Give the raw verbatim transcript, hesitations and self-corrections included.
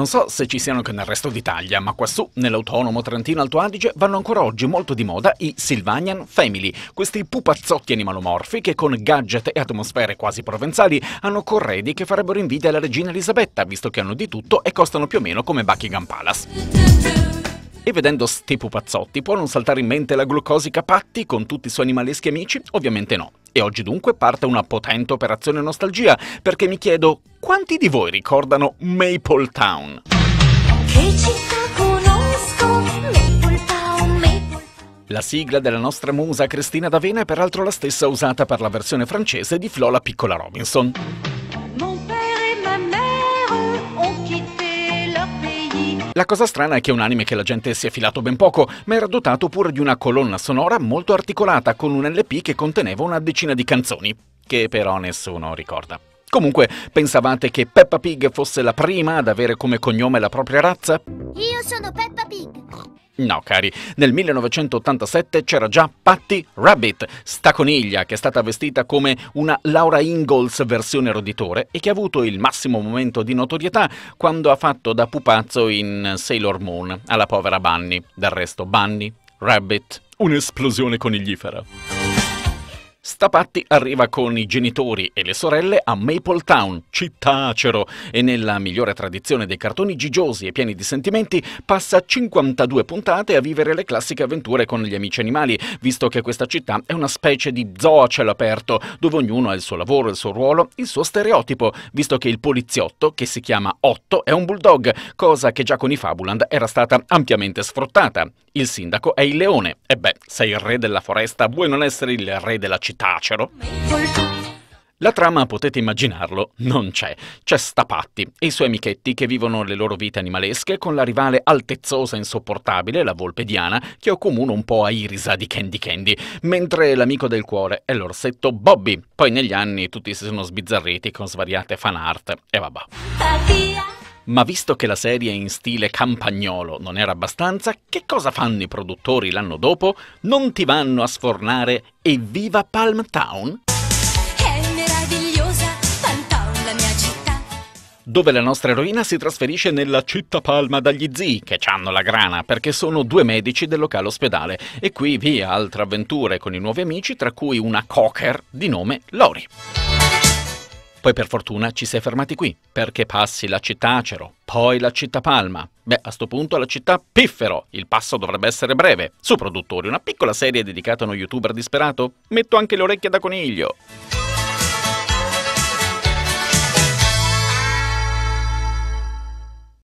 Non so se ci siano anche nel resto d'Italia, ma quassù, nell'autonomo Trentino-Alto Adige, vanno ancora oggi molto di moda i Sylvanian Family, questi pupazzotti animalomorfi che con gadget e atmosfere quasi provenzali hanno corredi che farebbero invidia alla regina Elisabetta, visto che hanno di tutto e costano più o meno come Buckingham Palace. E vedendo sti pupazzotti può non saltare in mente la glucosica Patti con tutti i suoi animaleschi amici? Ovviamente no. E oggi dunque parte una potente operazione nostalgia, perché mi chiedo, quanti di voi ricordano Maple Town? Che città conosco, Maple Town, Maple... La sigla della nostra musa Cristina D'Avena è peraltro la stessa usata per la versione francese di Flora Piccola Robinson. La cosa strana è che è un anime che la gente si è filato ben poco, ma era dotato pure di una colonna sonora molto articolata con un L P che conteneva una decina di canzoni, che però nessuno ricorda. Comunque, pensavate che Peppa Pig fosse la prima ad avere come cognome la propria razza? Io sono Peppa Pig! No, cari, nel millenovecentottantasette c'era già Patty Rabbit, sta coniglia che è stata vestita come una Laura Ingalls versione roditore e che ha avuto il massimo momento di notorietà quando ha fatto da pupazzo in Sailor Moon alla povera Bunny. Del resto Bunny, Rabbit, un'esplosione coniglifera. Stapatti arriva con i genitori e le sorelle a Maple Town, città acero, e nella migliore tradizione dei cartoni gigiosi e pieni di sentimenti passa cinquantadue puntate a vivere le classiche avventure con gli amici animali, visto che questa città è una specie di zoo a cielo aperto, dove ognuno ha il suo lavoro, il suo ruolo, il suo stereotipo, visto che il poliziotto, che si chiama Otto, è un bulldog, cosa che già con i Fabuland era stata ampiamente sfruttata. Il sindaco è il leone, e beh, sei il re della foresta, vuoi non essere il re della città? Tacero. La trama, potete immaginarlo, non c'è. C'è Stapatti e i suoi amichetti che vivono le loro vite animalesche con la rivale altezzosa e insopportabile, la volpe Diana, che ho comune un po' a Irisa di Candy Candy, mentre l'amico del cuore è l'orsetto Bobby. Poi negli anni tutti si sono sbizzarriti con svariate fan art e vabbè. Ma visto che la serie in stile campagnolo non era abbastanza, che cosa fanno i produttori l'anno dopo? Non ti vanno a sfornare Evviva Palm Town? È meravigliosa Palm Town, la mia città. Dove la nostra eroina si trasferisce nella città Palma dagli zii, che c'hanno la grana, perché sono due medici del locale ospedale. E qui via altre avventure con i nuovi amici, tra cui una cocker di nome Lori. Poi per fortuna ci si è fermati qui, perché passi la città Acero, poi la città Palma. Beh, a sto punto la città Piffero, il passo dovrebbe essere breve. Su produttori, una piccola serie dedicata a uno youtuber disperato? Metto anche le orecchie da coniglio.